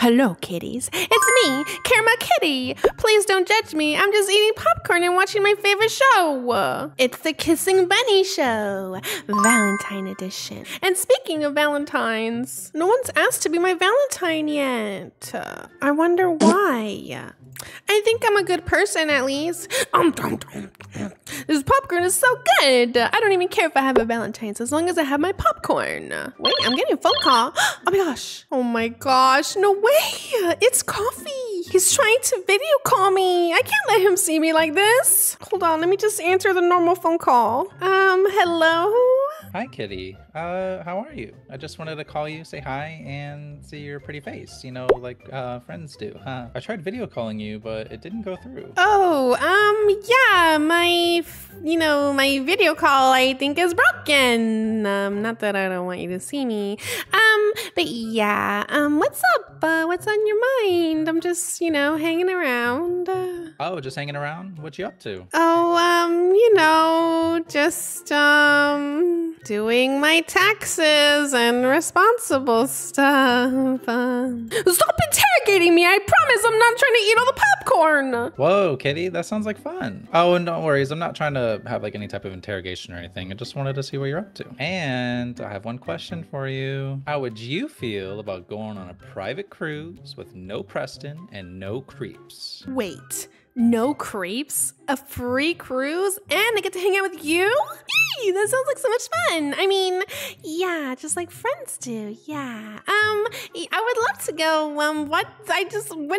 Hello, kitties. It's me, Karamel Kitty. Please don't judge me. I'm just eating popcorn and watching my favorite show. It's the Kissing Bunny Show, Valentine edition. And speaking of Valentines, no one's asked to be my Valentine yet. I wonder why. I think I'm a good person, at least. This popcorn is so good. I don't even care if I have a Valentine's as long as I have my popcorn. Wait, I'm getting a phone call. Oh my gosh. Oh my gosh. No way. It's Coffee. He's trying to video call me. I can't let him see me like this. Hold on. Let me just answer the normal phone call. Hello? Hi, Kitty. How are you? I just wanted to call you, say hi, and see your pretty face. You know, like friends do, huh? I tried video calling you, but it didn't go through. Oh, yeah, my video call, I think, is broken. Not that I don't want you to see me. But yeah, what's up? What's on your mind? I'm just, hanging around. Oh, just hanging around? What you up to? Oh, just, doing my taxes and responsible stuff. Stop interrogating me. I promise I'm not trying to eat all the popcorn. Whoa, Kitty, that sounds like fun. Oh, and don't worry, I'm not trying to have like any type of interrogation or anything. I just wanted to see what you're up to. And I have one question for you. How would you feel about going on a private cruise with no Preston and no creeps? Wait. No crepes, a free cruise, and I get to hang out with you? Eee, that sounds like so much fun. I mean, yeah, just like friends do, yeah. I would love to go. When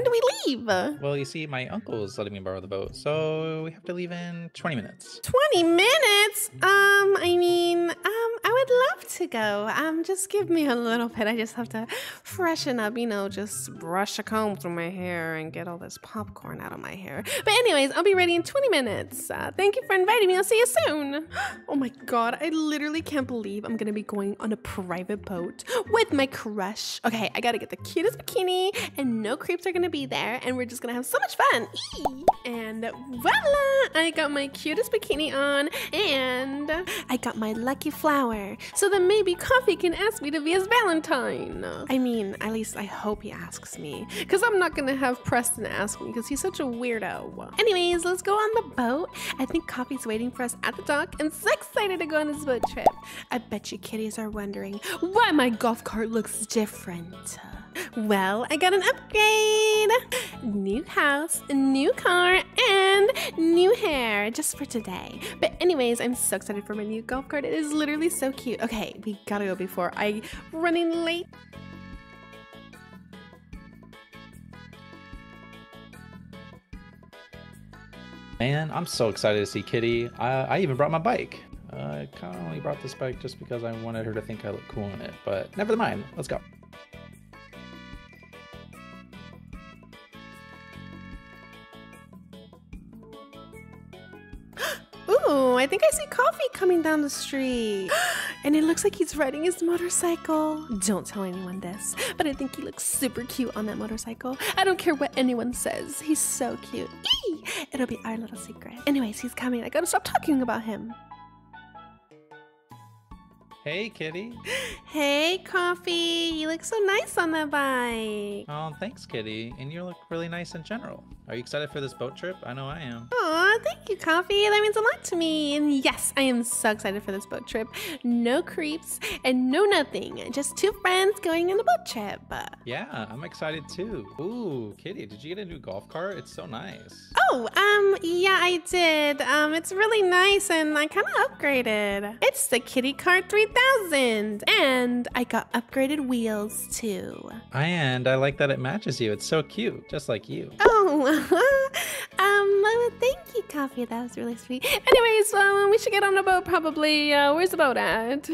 do we leave? Well, you see, my uncle is letting me borrow the boat, so we have to leave in 20 minutes. 20 minutes? I would love to go. Just give me a little bit. I just have to freshen up, just brush a comb through my hair and get all this popcorn out of my hair. But anyways, I'll be ready in 20 minutes. Thank you for inviting me. I'll see you soon. Oh my God, I literally can't believe I'm gonna be going on a private boat with my crush. Okay, I gotta get the cutest bikini and no creeps are gonna be there and we're just gonna have so much fun. Eee! And voila, I got my cutest bikini on and I got my lucky flower. So then maybe Coffee can ask me to be his Valentine. At least I hope he asks me because I'm not gonna have Preston ask me because he's such a weirdo. Anyways, let's go on the boat. I think Coffee's waiting for us at the dock and so excited to go on this boat trip. I bet you kitties are wondering why my golf cart looks different. Well, I got an upgrade. New house, new car, and new hair just for today. But anyways, I'm so excited for my new golf cart. It is literally so cute. Okay, we gotta go before I'm running late. Man, I'm so excited to see Kitty. I even brought my bike. I kind of only brought this bike just because I wanted her to think I look cool on it, but never mind, let's go. Ooh, I think I see Coffee coming down the street. And it looks like he's riding his motorcycle. Don't tell anyone this, but I think he looks super cute on that motorcycle. I don't care what anyone says. He's so cute. Eee! It'll be our little secret. Anyways, he's coming. I gotta stop talking about him. Hey, Kitty. Hey, Coffee. You look so nice on that bike. Oh, thanks, Kitty. And you look really nice in general. Are you excited for this boat trip? I know I am. Aw, thank you, Coffee. That means a lot to me. And yes, I am so excited for this boat trip. No creeps and no nothing. Just two friends going on a boat trip. Yeah, I'm excited too. Ooh, Kitty, did you get a new golf cart? It's so nice. Oh, yeah, I did. It's really nice and I kind of upgraded. It's the Kitty Cart 3000 and I got upgraded wheels too. And I like that it matches you. It's so cute, just like you. Oh, thank you, Coffee. That was really sweet. Anyways, we should get on a boat probably. Where's the boat at?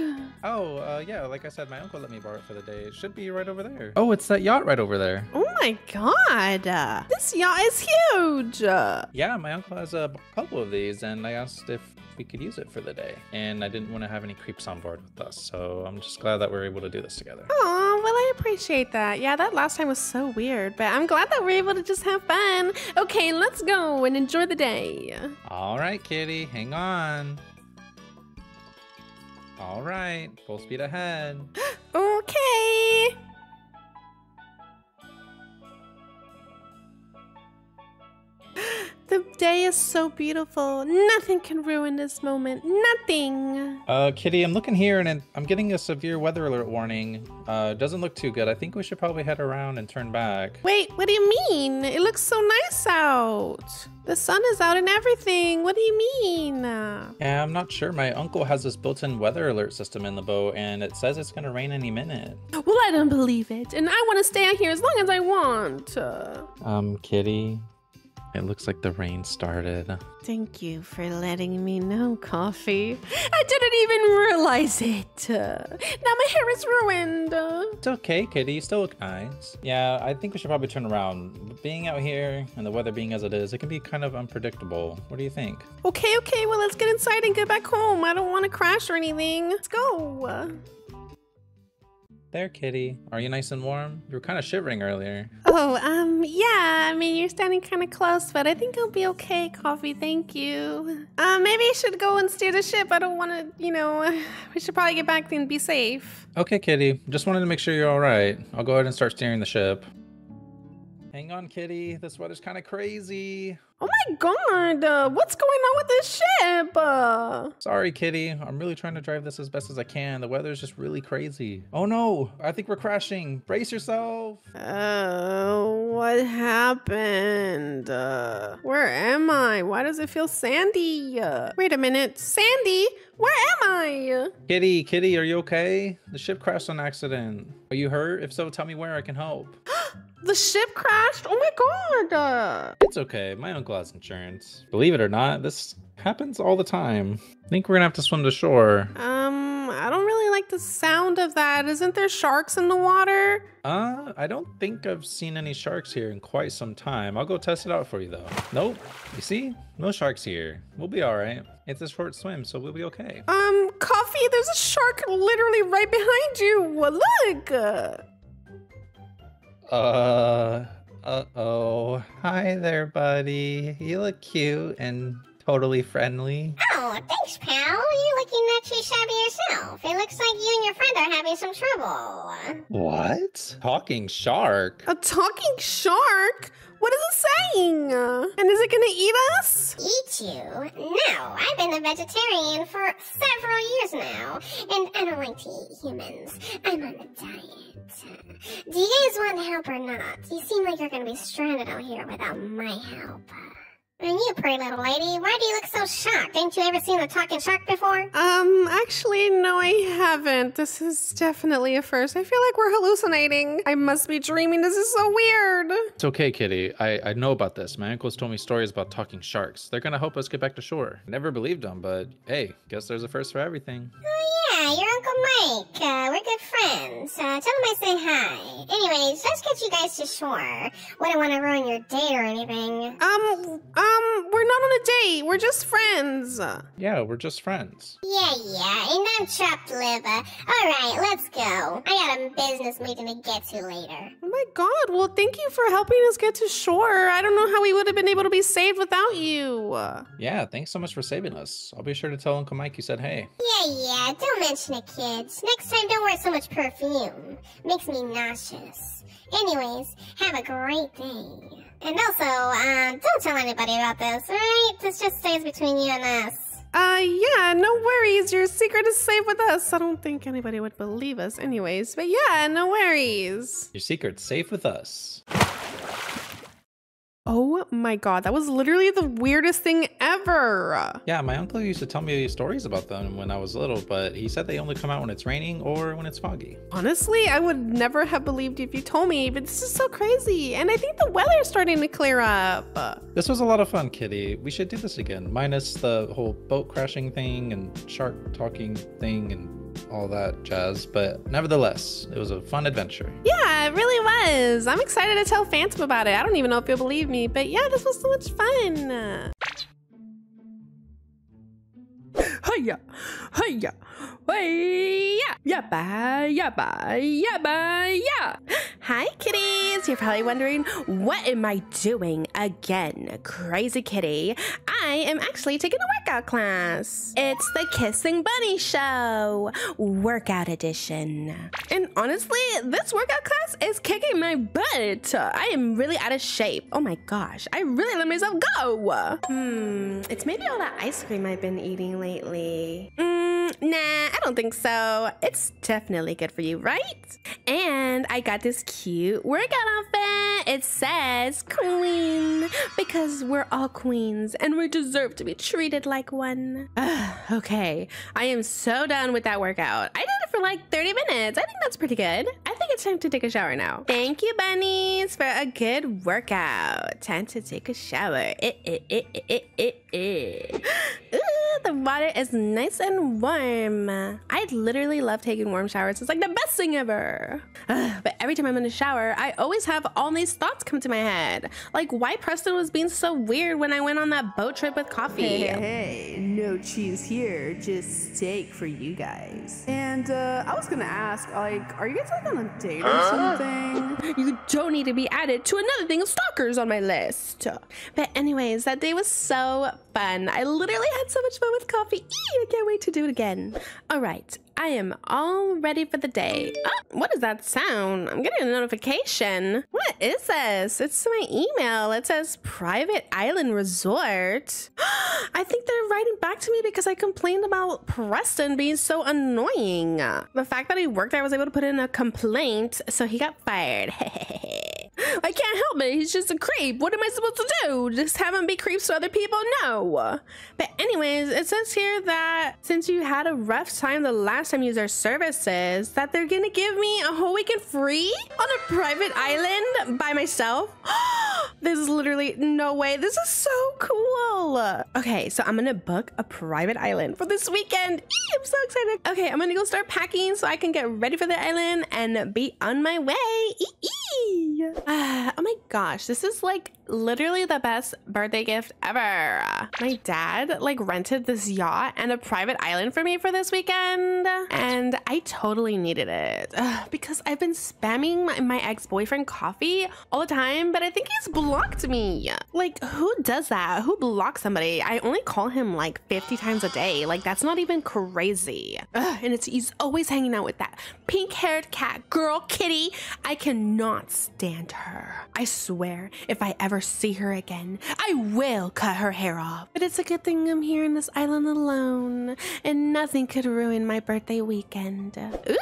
Oh, yeah, like I said, my uncle let me borrow it for the day. It should be right over there. Oh, it's that yacht right over there. Oh my God, this yacht is huge. Yeah, my uncle has a couple of these and I asked if we could use it for the day. And I didn't want to have any creeps on board with us. So I'm just glad that we're able to do this together. Oh, well, I appreciate that. Yeah, that last time was so weird, but I'm glad that we're able to just have fun. Okay, let's go and enjoy the day. All right, Kitty, hang on. All right, full speed ahead. Oh, day is so beautiful. Nothing can ruin this moment. Nothing. Kitty, I'm looking here and I'm getting a severe weather alert warning. Doesn't look too good. I think we should probably head around and turn back. Wait, what do you mean? It looks so nice out. The sun is out and everything. What do you mean? Yeah, I'm not sure. My uncle has this built-in weather alert system in the boat and it says it's gonna rain any minute. Well, I don't believe it. And I want to stay out here as long as I want. Kitty, it looks like the rain started. Thank you for letting me know, Coffee. I didn't even realize it. Now my hair is ruined. It's okay, Kitty. You still look nice. Yeah, I think we should probably turn around. Being out here and the weather being as it is, it can be kind of unpredictable. What do you think? Okay, okay. Well, let's get inside and get back home. I don't want to crash or anything. Let's go. There, Kitty. Are you nice and warm? You were kind of shivering earlier. Oh, yeah. I mean, you're standing kind of close, but I think I'll be okay, Coffee. Thank you. Maybe I should go and steer the ship. I don't want to, you know, we should probably get back and be safe. Okay, Kitty. Just wanted to make sure you're all right. I'll go ahead and start steering the ship. Hang on, Kitty. This weather's kind of crazy. Oh my god, what's going on with this ship? Sorry, Kitty. I'm really trying to drive this as best as I can. The weather's just really crazy. Oh no, I think we're crashing. Brace yourself. Oh, what happened? Where am I? Why does it feel sandy? Wait a minute. Sandy? Where am I? Kitty, Kitty, are you okay? The ship crashed on accident. Are you hurt? If so, tell me where I can help. The ship crashed? Oh my god. It's okay. My uncle has insurance. Believe it or not, this happens all the time. I think we're gonna have to swim to shore. I don't really like the sound of that. Isn't there sharks in the water? I don't think I've seen any sharks here in quite some time. I'll go test it out for you though. Nope. You see? No sharks here. We'll be all right. It's a short swim, so we'll be okay. Coffee, there's a shark literally right behind you. Look. Uh-oh. Hi there, buddy. You look cute and totally friendly. Oh, thanks, pal. You're looking not too shabby yourself. It looks like you and your friend are having some trouble. What? Talking shark? A talking shark? What is it saying? And is it gonna eat us? Eat you? No, I've been a vegetarian for several years now, and I don't like to eat humans. I'm on a diet. Do you guys want help or not? You seem like you're gonna be stranded out here without my help. And you, pretty little lady, why do you look so shocked? Ain't you ever seen a talking shark before? Actually, no, I haven't. This is definitely a first. I feel like we're hallucinating. I must be dreaming. This is so weird. It's okay, Kitty. I know about this. My uncle's told me stories about talking sharks. They're gonna help us get back to shore. I never believed them, but hey, guess there's a first for everything. Oh yeah, your Uncle Mike. We're good friends. Tell him I say hi. Anyways, let's get you guys to shore. Wouldn't want to ruin your date or anything. We're not on a date. We're just friends. Yeah, we're just friends. Yeah, and I'm chopped liver. All right, let's go. I got a business meeting to get to later. Oh my god, well, thank you for helping us get to shore. I don't know how we would have been able to be saved without you. Yeah, thanks so much for saving us. I'll be sure to tell Uncle Mike you said hey. Yeah, don't mention it, kids. Next time, don't wear so much perfume. Makes me nauseous. Anyways, have a great day. And also, don't tell anybody about this, right? This just stays between you and us. Yeah, no worries. Your secret is safe with us. I don't think anybody would believe us anyways, but yeah, no worries. Your secret's safe with us. Oh my god, that was literally the weirdest thing ever. Yeah, my uncle used to tell me stories about them when I was little, but he said they only come out when it's raining or when it's foggy. Honestly, I would never have believed if you told me, but this is so crazy. And I think the weather is starting to clear up. This was a lot of fun, Kitty. We should do this again, minus the whole boat crashing thing and shark talking thing and all that jazz, but nevertheless, it was a fun adventure. Yeah, it really was. I'm excited to tell Phantom about it. I don't even know if you'll believe me, but yeah, this was so much fun. Hiya, hiya, hiya, yabba, yabba, yabba, yeah. Hi kitties! You're probably wondering, what am I doing again? Crazy kitty. I am actually taking a workout class. It's the Kissing Bunny Show, workout edition. And honestly, this workout class is kicking my butt. I am really out of shape. Oh my gosh, I really let myself go. It's maybe all that ice cream I've been eating lately. Nah, I don't think so. It's definitely good for you, right? And I got this cute workout outfit. It says queen, because we're all queens and we deserve to be treated like one. Okay, I am so done with that workout. I did it for like 30 minutes. I think that's pretty good. I think it's time to take a shower now. Thank you, bunnies, for a good workout. Time to take a shower. Ooh, the water is nice and warm. I literally love taking warm showers. It's like the best thing ever. But every time I'm in the shower, I always have all these thoughts come to my head. Like why Preston was being so weird when I went on that boat trip with Coffee. Hey, no cheese here, just steak for you guys. And I was gonna ask, like, are you guys like on a date or something? You don't need to be added to another thing of stalkers on my list. But anyways, that day was so fun. I literally had so much fun with Coffee. I can't wait to do it again. All right, I am all ready for the day. Oh, what does that sound? I'm getting a notification. What is this? It's my email. It says private island resort. I think they're writing back to me because I complained about Preston being so annoying. The fact that he worked there, I was able to put in a complaint, so he got fired. I can't help it. He's just a creep. What am I supposed to do? Just have him be creeps to other people? No. But anyways, it says here that since you had a rough time the last time you used our services, that they're gonna give me a whole weekend free on a private island by myself. This is literally no way. This is so cool. Okay, so I'm gonna book a private island for this weekend. Eee, I'm so excited. Okay, I'm gonna go start packing so I can get ready for the island and be on my way. Oh my gosh, this is like literally the best birthday gift ever. My dad like rented this yacht and a private island for me for this weekend, and I totally needed it. Because I've been spamming my ex-boyfriend Coffee all the time, but I think he's blocked me. Like, who does that? Who blocks somebody? I only call him like 50 times a day. Like, that's not even crazy. And he's always hanging out with that pink-haired cat girl Kitty. I cannot stand her. I swear, if I ever see her again, I will cut her hair off. But it's a good thing I'm here on this island alone, and nothing could ruin my birthday weekend. Ooh,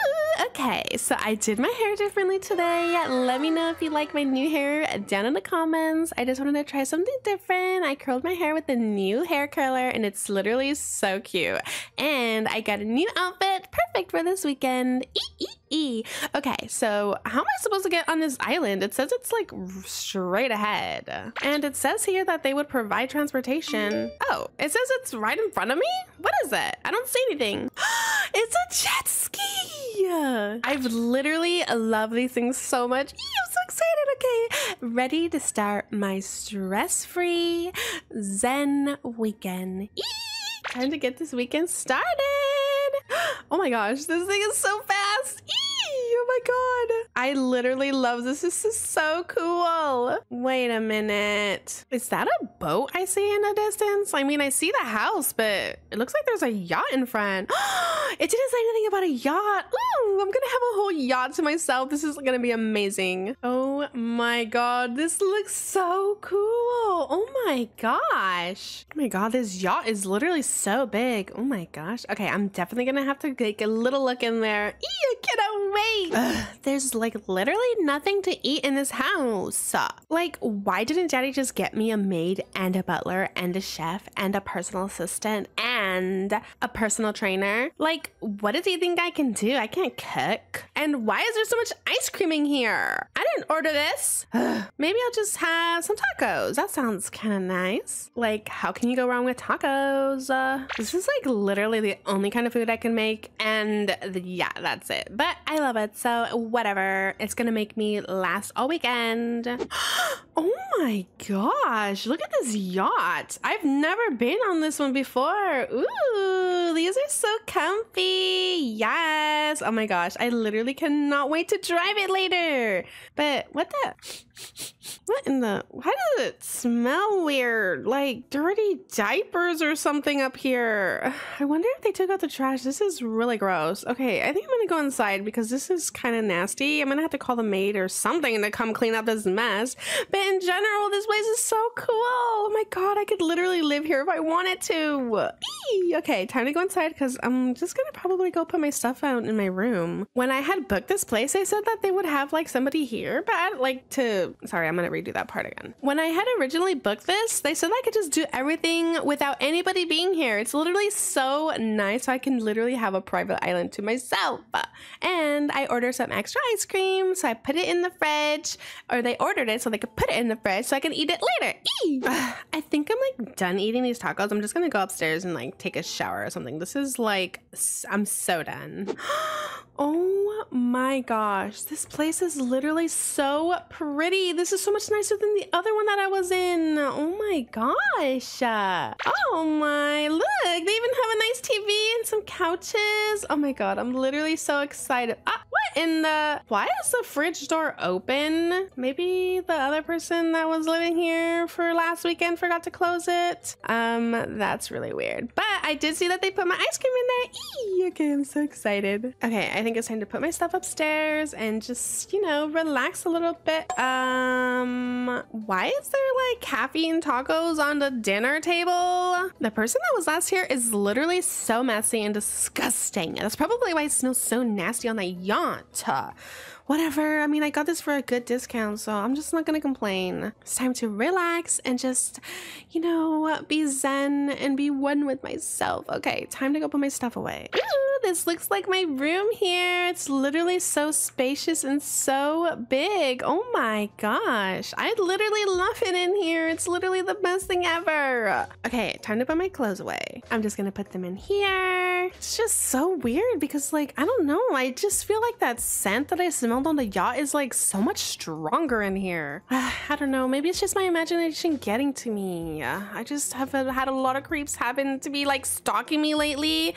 okay, so I did my hair differently today. Let me know if you like my new hair down in the comments. I just wanted to try something different. I curled my hair with a new hair curler, and it's literally so cute. And I got a new outfit, perfect for this weekend. Okay, so how am I supposed to get on this island? It says it's like straight ahead. And it says here that they would provide transportation. Oh, it says it's right in front of me? What is it? I don't see anything. It's a jet ski. I've literally loved these things so much. I'm so excited. Okay, ready to start my stress-free zen weekend. Time to get this weekend started. Oh my gosh, this thing is so fast. Oh my god, I literally love this. This is so cool. Wait a minute, is that a boat I see in the distance? I mean, I see the house, but it looks like there's a yacht in front. It didn't say anything about a yacht. Ooh, I'm gonna have a whole yacht to myself. This is gonna be amazing. Oh my god, this looks so cool. Oh my gosh. Oh my god, this yacht is literally so big. Oh my gosh. Okay, I'm definitely gonna have to take a little look in there. Ew, cannot wait. There's like literally nothing to eat in this house. Like, why didn't daddy just get me a maid and a butler and a chef and a personal assistant and a personal trainer? Like, what does he think I can do? I can't cook. And why is there so much ice creaming here? I didn't order this. Maybe I'll just have some tacos. That sounds kind of nice. Like, how can you go wrong with tacos? This is like literally the only kind of food I can make, and yeah, that's it. But I love it, so whatever. It's gonna make me last all weekend. Oh my gosh, look at this yacht. I've never been on this one before. Ooh, these are so comfy. Yes, Yes. Oh my gosh. I literally cannot wait to drive it later. But what in the, why does it smell weird? Like dirty diapers or something up here. I wonder if they took out the trash. This is really gross. Okay. I think I'm going to go inside because this is kind of nasty. I'm going to have to call the maid or something to come clean up this mess. But in general, this place is so cool. Oh my God. I could literally live here if I wanted to. Eee! Okay. Time to go inside because I'm just going to probably go put my stuff out in my room. When I had booked this place, I said that they would have like somebody here, but I'd like to, sorry, I'm going to redo that part again. When I had originally booked this, they said I could just do everything without anybody being here. It's literally so nice. I can literally have a private island to myself. And I ordered some extra ice cream. So I put it in the fridge, or they ordered it so they could put it in the fridge so I can eat it later. Eee! I think I'm like done eating these tacos. I'm just going to go upstairs and like take a shower or something. This is like, I'm so done. Oh my gosh. This place is literally so pretty. This is so much nicer than the other one that I was in. Oh my gosh. Oh my, look, they even have a nice TV and some couches. Oh my God. I'm literally so excited. What in the, why is the fridge door open? Maybe the other person that was living here for last weekend forgot to close it. That's really weird, but I did see that they put my ice cream in there. Eee! Okay, I'm so excited. Okay, I think it's time to put my stuff upstairs and just, you know, relax a little bit. Why is there like caffeine tacos on the dinner table? The person that was last here is literally so messy and disgusting. That's probably why it smells so nasty on that yacht. Whatever. I mean, I got this for a good discount, so I'm just not going to complain. It's time to relax and just, you know, be zen and be one with myself. Okay, time to go put my stuff away. Ooh, this looks like my room here. It's literally so spacious and so big. Oh my gosh. I literally love it in here. It's literally the best thing ever. Okay, time to put my clothes away. I'm just going to put them in here. It's just so weird because, like, I don't know. I just feel like that scent that I smell on the yacht is like so much stronger in here. I don't know, maybe it's just my imagination getting to me. I just have had a lot of creeps happen to be like stalking me lately.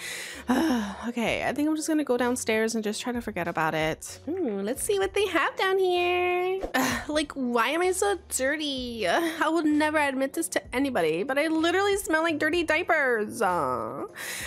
Okay, I think I'm just gonna go downstairs and just try to forget about it. Let's see what they have down here. Like, why am I so dirty? I would never admit this to anybody, but I literally smell like dirty diapers.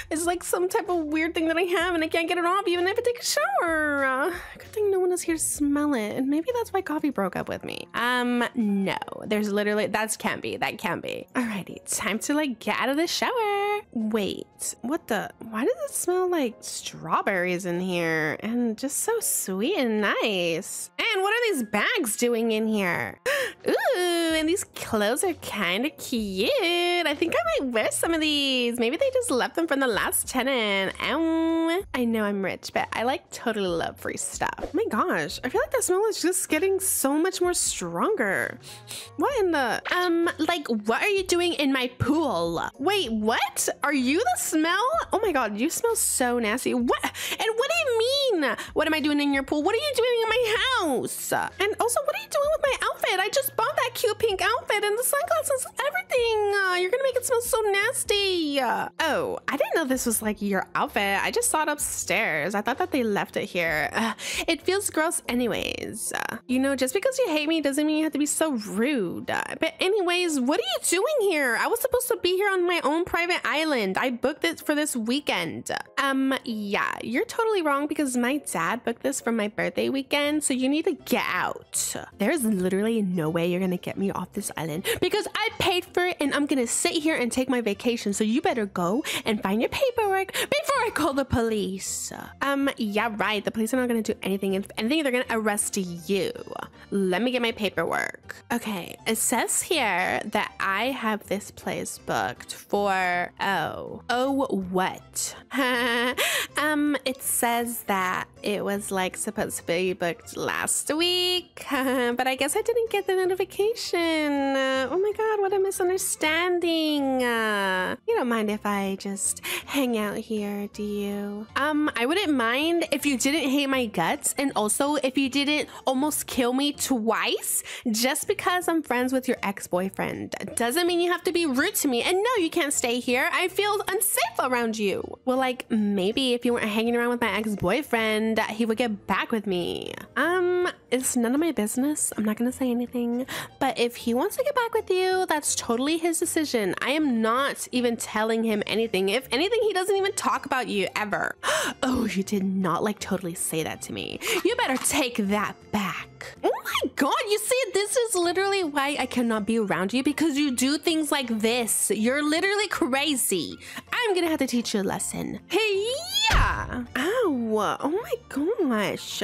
It's like some type of weird thing that I have and I can't get it off even if I take a shower. Good thing no one is here to smell it, and maybe that's why Coffee broke up with me. No, there's literally, that can't be. Alrighty, time to like get out of the shower. Wait, what the, why does it smell like strawberries in here and just so sweet and nice? And what are these bags doing in here? Ooh, and these clothes are kind of cute. I think I might wear some of these. Maybe they just left them from the last tenant. Ow. I know I'm rich, but I like totally love free stuff. My gosh, I feel like that smell is just getting so much more stronger. What in the, like, what are you doing in my pool? Wait, what? Are you the smell? Oh my God, you smell so nasty. What? And what do you mean? What am I doing in your pool? What are you doing in my house? And also, what are you doing with my outfit? I just bought that cute pink outfit and the sunglasses, everything. You're gonna make it smell so nasty. Oh, I didn't know this was like your outfit. I just saw it upstairs. I thought that they left it here. It feels gross anyways. You know, just because you hate me doesn't mean you have to be so rude. But anyways, what are you doing here? I was supposed to be here on my own private island. I booked it for this weekend. Yeah, you're totally wrong because my dad booked this for my birthday weekend, so you need to get out. There's literally no way you're gonna get me off this island because I paid for it and I'm gonna sit here and take my vacation, so you better go and find your paperwork before I call the police. Yeah, right, the police are not gonna do anything. If anything, they're gonna arrest you. Let me get my paperwork. Okay, it says here that I have this place booked for what? It says that it was like supposed to be booked last week, but I guess I didn't get the notification. Oh my God, what a misunderstanding. You don't mind if I just hang out here, do you? I wouldn't mind if you didn't hate my guts, and also if you didn't almost kill me twice. Just because I'm friends with your ex-boyfriend doesn't mean you have to be rude to me. And no, you can't stay here. I feel unsafe around you. Well, like, maybe if you he weren't hanging around with my ex-boyfriend, he would get back with me. It's none of my business. I'm not gonna say anything, but if he wants to get back with you, that's totally his decision. I am not even telling him anything. If anything, he doesn't even talk about you ever. Oh, you did not like totally say that to me. You better take that back. Oh my God, you see, this is literally why I cannot be around you, because you do things like this. You're literally crazy. I'm gonna have to teach you a lesson. Hey, yeah. Ow, oh my gosh.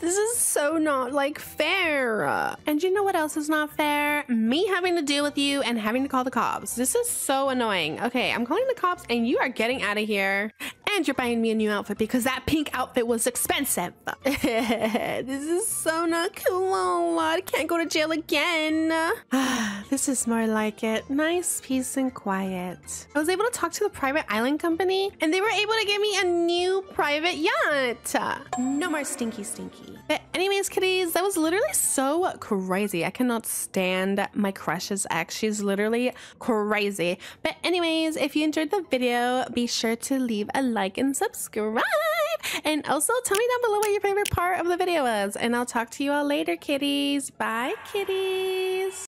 This is so not like fair. And you know what else is not fair? Me having to deal with you and having to call the cops. This is so annoying. Okay, I'm calling the cops and you are getting out of here. And you're buying me a new outfit because that pink outfit was expensive. This is so not cool. I can't go to jail again. This is more like it. Nice, peace, and quiet. I was able to talk to the private island company and they were able to give me a new private yacht. No more stinky. But anyways, kitties, that was literally so crazy. I cannot stand my crush's ex. She's literally crazy. But anyways, if you enjoyed the video, be sure to leave a like and subscribe. And also tell me down below what your favorite part of the video was. And I'll talk to you all later, kitties. Bye, kitties.